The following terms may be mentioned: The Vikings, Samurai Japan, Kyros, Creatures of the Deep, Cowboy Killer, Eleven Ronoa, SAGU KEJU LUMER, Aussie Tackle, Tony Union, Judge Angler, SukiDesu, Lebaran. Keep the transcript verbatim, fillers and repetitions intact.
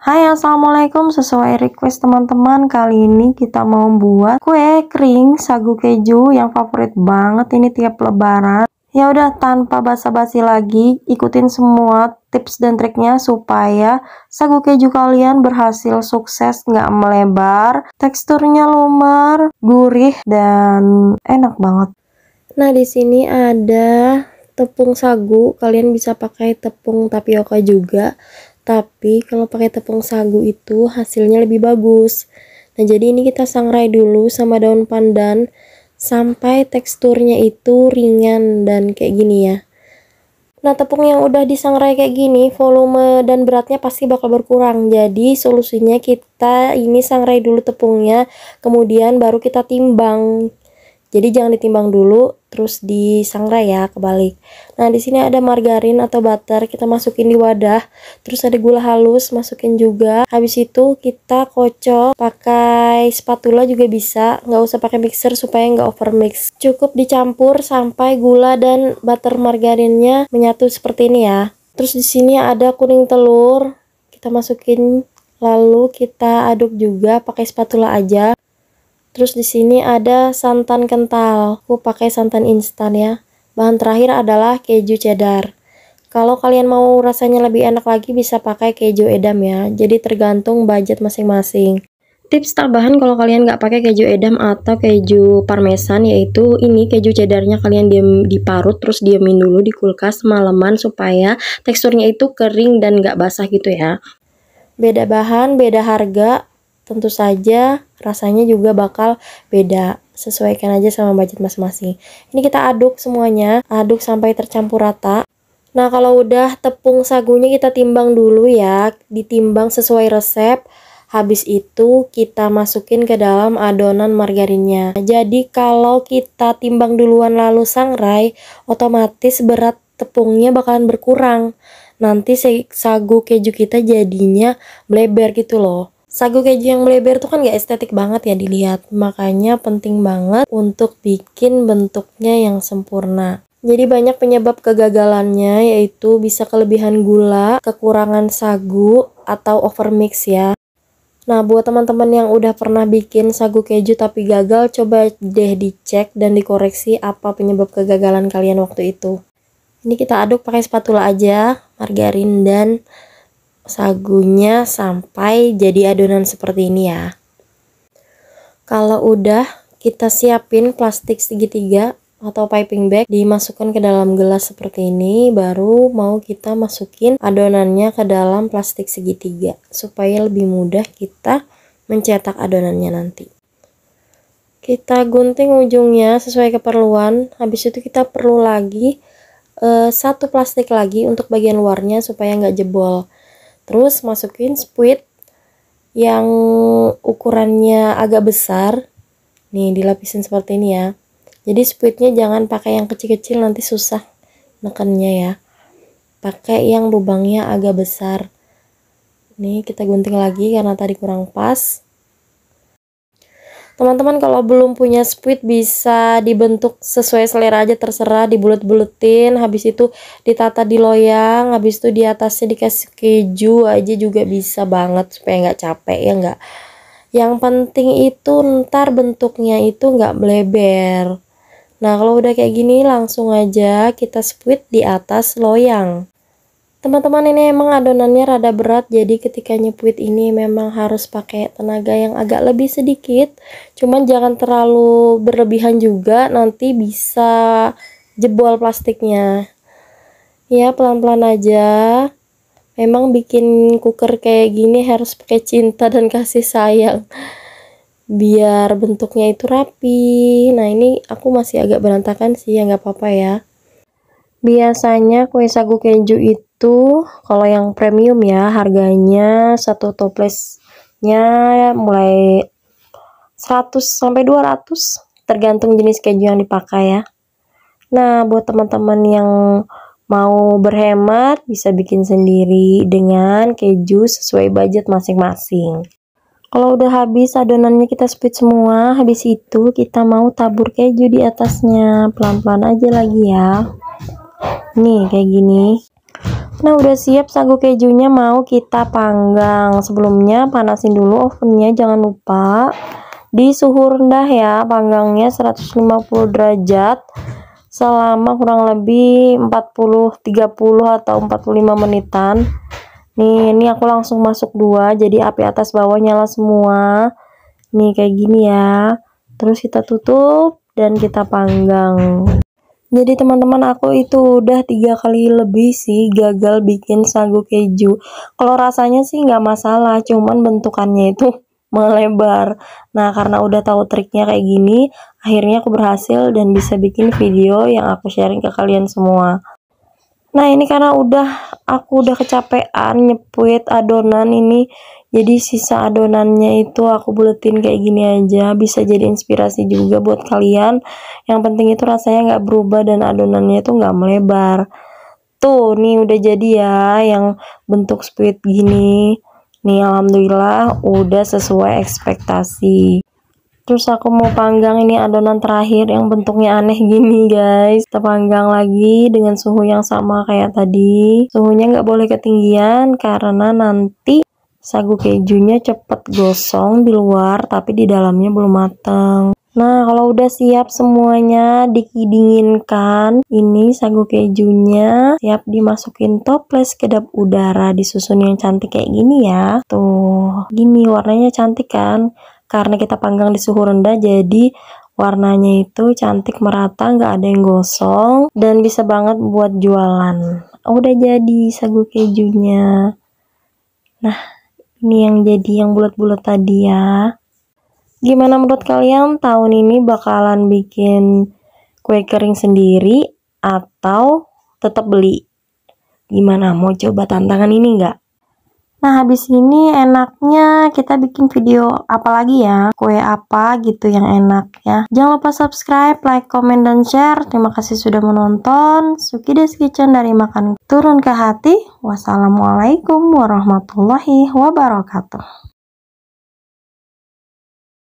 Hai, assalamualaikum. Sesuai request teman-teman, kali ini kita mau buat kue kering sagu keju yang favorit banget ini tiap lebaran. Ya udah, tanpa basa-basi lagi, ikutin semua tips dan triknya supaya sagu keju kalian berhasil sukses, nggak melebar, teksturnya lumer, gurih, dan enak banget. Nah, di sini ada tepung sagu. Kalian bisa pakai tepung tapioka juga, tapi kalau pakai tepung sagu itu hasilnya lebih bagus. Nah, jadi ini kita sangrai dulu sama daun pandan sampai teksturnya itu ringan dan kayak gini ya. Nah, tepung yang udah disangrai kayak gini volume dan beratnya pasti bakal berkurang. Jadi solusinya kita ini sangrai dulu tepungnya, kemudian baru kita timbang. Jadi jangan ditimbang dulu, terus disangrai ya, kebalik. Nah, di sini ada margarin atau butter, kita masukin di wadah. Terus ada gula halus, masukin juga. Habis itu kita kocok, pakai spatula juga bisa, nggak usah pakai mixer supaya nggak overmix. Cukup dicampur sampai gula dan butter margarinnya menyatu seperti ini ya. Terus di sini ada kuning telur, kita masukin lalu kita aduk juga pakai spatula aja. Terus di sini ada santan kental, aku pakai santan instan ya. Bahan terakhir adalah keju cheddar. Kalau kalian mau rasanya lebih enak lagi bisa pakai keju edam ya. Jadi tergantung budget masing-masing. Tips tambahan kalau kalian nggak pakai keju edam atau keju parmesan, yaitu ini keju cheddarnya kalian diam diparut terus diamin dulu di kulkas semalaman supaya teksturnya itu kering dan nggak basah gitu ya. Beda bahan, beda harga. Tentu saja rasanya juga bakal beda, sesuaikan aja sama budget masing-masing. Ini kita aduk semuanya, aduk sampai tercampur rata. Nah, kalau udah tepung sagunya kita timbang dulu ya, ditimbang sesuai resep. Habis itu kita masukin ke dalam adonan margarinnya. Jadi kalau kita timbang duluan lalu sangrai, otomatis berat tepungnya bakalan berkurang. Nanti sagu keju kita jadinya bleber gitu loh. Sagu keju yang melebar tuh kan gak estetik banget ya dilihat, makanya penting banget untuk bikin bentuknya yang sempurna. Jadi banyak penyebab kegagalannya, yaitu bisa kelebihan gula, kekurangan sagu, atau overmix ya. Nah, buat teman-teman yang udah pernah bikin sagu keju tapi gagal, coba deh dicek dan dikoreksi apa penyebab kegagalan kalian waktu itu. Ini kita aduk pakai spatula aja, margarin dan sagunya sampai jadi adonan seperti ini ya. Kalau udah, kita siapin plastik segitiga atau piping bag, dimasukkan ke dalam gelas seperti ini, baru mau kita masukin adonannya ke dalam plastik segitiga supaya lebih mudah kita mencetak adonannya nanti. Kita gunting ujungnya sesuai keperluan. Habis itu kita perlu lagi eh, satu plastik lagi untuk bagian luarnya supaya nggak jebol. Terus masukin spuit yang ukurannya agak besar. Nih, dilapisin seperti ini ya. Jadi spuitnya jangan pakai yang kecil-kecil, nanti susah nekennya ya. Pakai yang lubangnya agak besar. Nih, kita gunting lagi karena tadi kurang pas. Teman-teman kalau belum punya spuit bisa dibentuk sesuai selera aja, terserah, dibulet-buletin, habis itu ditata di loyang, habis itu di atasnya dikasih keju aja juga bisa banget supaya nggak capek ya nggak. Yang penting itu ntar bentuknya itu nggak melebar. Nah, kalau udah kayak gini langsung aja kita spuit di atas loyang. Teman-teman, ini emang adonannya rada berat, jadi ketika nyepuit ini memang harus pakai tenaga yang agak lebih sedikit, cuman jangan terlalu berlebihan juga, nanti bisa jebol plastiknya ya. Pelan-pelan aja, memang bikin cooker kayak gini harus pakai cinta dan kasih sayang biar bentuknya itu rapi. Nah, ini aku masih agak berantakan sih ya, nggak apa-apa ya. Biasanya kue sagu keju itu Itu kalau yang premium ya harganya satu toplesnya mulai seratus sampai dua ratus tergantung jenis keju yang dipakai ya. Nah, buat teman-teman yang mau berhemat bisa bikin sendiri dengan keju sesuai budget masing-masing. Kalau udah habis adonannya kita split semua, habis itu kita mau tabur keju di atasnya, pelan-pelan aja lagi ya. Nih kayak gini. Nah, udah siap sagu kejunya, mau kita panggang. Sebelumnya panasin dulu ovennya, jangan lupa di suhu rendah ya, panggangnya seratus lima puluh derajat selama kurang lebih empat puluh, tiga puluh atau empat puluh lima menitan. Nih, ini aku langsung masuk dua, jadi api atas bawah nyala semua. Nih kayak gini ya. Terus kita tutup dan kita panggang. Jadi teman-teman, aku itu udah tiga kali lebih sih gagal bikin sagu keju. Kalau rasanya sih nggak masalah, cuman bentukannya itu melebar. Nah, karena udah tahu triknya kayak gini, akhirnya aku berhasil dan bisa bikin video yang aku sharing ke kalian semua. Nah, ini karena udah aku udah kecapean nyepuit adonan ini, jadi sisa adonannya itu aku buletin kayak gini aja. Bisa jadi inspirasi juga buat kalian. Yang penting itu rasanya nggak berubah dan adonannya itu nggak melebar. Tuh, nih udah jadi ya yang bentuk spuit gini. Nih, alhamdulillah udah sesuai ekspektasi. Terus aku mau panggang ini adonan terakhir yang bentuknya aneh gini guys. Kita panggang lagi dengan suhu yang sama kayak tadi. Suhunya nggak boleh ketinggian karena nanti sagu kejunya cepet gosong di luar tapi di dalamnya belum mateng. Nah, kalau udah siap semuanya didinginkan. Ini sagu kejunya siap dimasukin toples kedap udara, disusun yang cantik kayak gini ya. Tuh, gini warnanya cantik kan? Karena kita panggang di suhu rendah, jadi warnanya itu cantik merata, nggak ada yang gosong, dan bisa banget buat jualan. Udah jadi sagu kejunya. Nah, ini yang jadi yang bulat-bulat tadi ya. Gimana menurut kalian, tahun ini bakalan bikin kue kering sendiri atau tetap beli? Gimana, mau coba tantangan ini nggak? Nah, habis ini enaknya kita bikin video apa lagi ya? Kue apa gitu yang enak ya? Jangan lupa subscribe, like, komen, dan share. Terima kasih sudah menonton. SukiDesu Kitchen, dari makan turun ke hati. Wassalamualaikum warahmatullahi wabarakatuh.